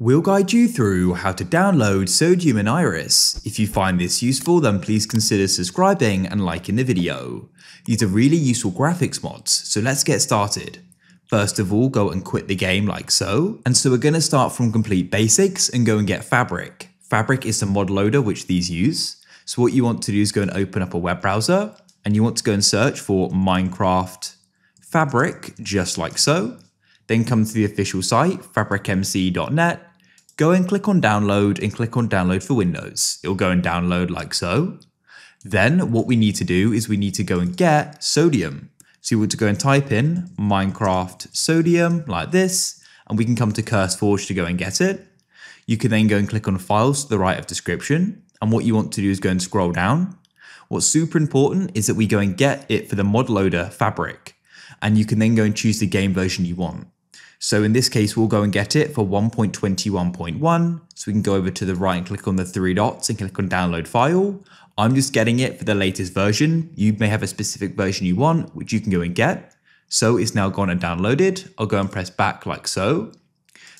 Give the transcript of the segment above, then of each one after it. We'll guide you through how to download Sodium and Iris. If you find this useful, then please consider subscribing and liking the video. These are really useful graphics mods, so let's get started. First of all, go and quit the game like so. And so we're going to start from complete basics and go and get Fabric. Fabric is the mod loader which these use. So what you want to do is go and open up a web browser and you want to go and search for Minecraft Fabric, just like so. Then come to the official site, fabricmc.net. Go and click on download and click on download for Windows. It'll go and download like so. Then what we need to do is we need to go and get Sodium. So you want to go and type in Minecraft Sodium like this, and we can come to CurseForge to go and get it. You can then go and click on files to the right of description. And what you want to do is go and scroll down. What's super important is that we go and get it for the mod loader Fabric, and you can then go and choose the game version you want. So in this case, we'll go and get it for 1.21.1. So we can go over to the right and click on the three dots and click on download file. I'm just getting it for the latest version. You may have a specific version you want, which you can go and get. So it's now gone and downloaded. I'll go and press back like so.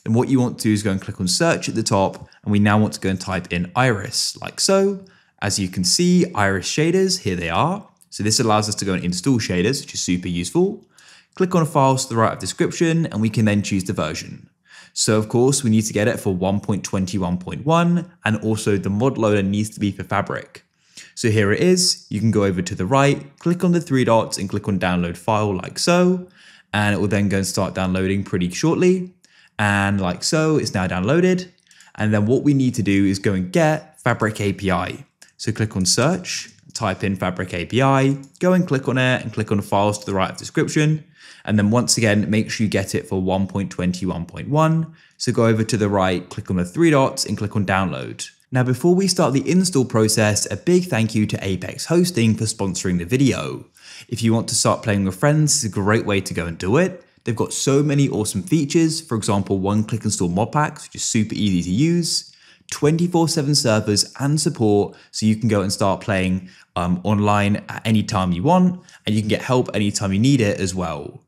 Then what you want to do is go and click on search at the top. And we now want to go and type in Iris like so. As you can see, Iris shaders, here they are. So this allows us to go and install shaders, which is super useful. Click on files to the right of description and we can then choose the version. So of course we need to get it for 1.21.1 and also the mod loader needs to be for Fabric. So here it is, you can go over to the right, click on the three dots and click on download file like so, and it will then go and start downloading pretty shortly. And like so, it's now downloaded. And then what we need to do is go and get Fabric API. So click on search, type in Fabric API, go and click on it and click on files to the right of description. And then once again, make sure you get it for 1.21.1. So go over to the right, click on the three dots and click on download. Now, before we start the install process, a big thank you to Apex Hosting for sponsoring the video. If you want to start playing with friends, it's a great way to go and do it. They've got so many awesome features. For example, one-click install mod packs, which is super easy to use. 24/7 servers and support, so you can go and start playing online at any time you want, and you can get help anytime you need it as well.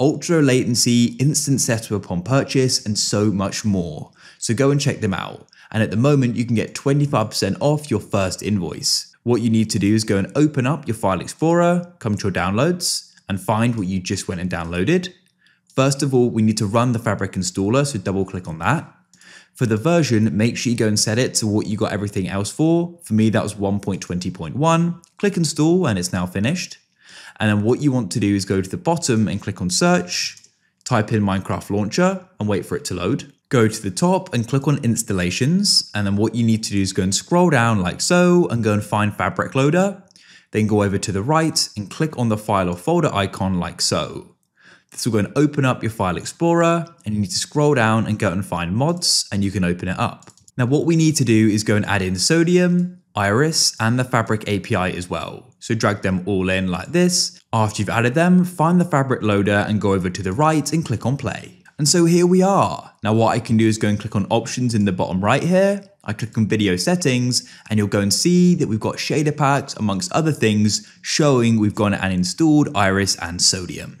Ultra latency, instant setup upon purchase, and so much more. So go and check them out. And at the moment, you can get 25% off your first invoice. What you need to do is go and open up your File Explorer, come to your downloads, and find what you just went and downloaded. First of all, we need to run the Fabric installer, so double click on that. For the version, make sure you go and set it to what you got everything else for. For me, that was 1.20.1. Click install and it's now finished. And then what you want to do is go to the bottom and click on search, type in Minecraft launcher and wait for it to load. Go to the top and click on installations. And then what you need to do is go and scroll down like so and go and find Fabric Loader. Then go over to the right and click on the file or folder icon like so. So go and open up your File Explorer and you need to scroll down and go and find mods and you can open it up. Now what we need to do is go and add in Sodium, Iris and the Fabric API as well. So drag them all in like this. After you've added them, find the Fabric Loader and go over to the right and click on play. And so here we are. Now what I can do is go and click on options in the bottom right here. I click on video settings and you'll go and see that we've got shader packs amongst other things showing we've gone and installed Iris and Sodium.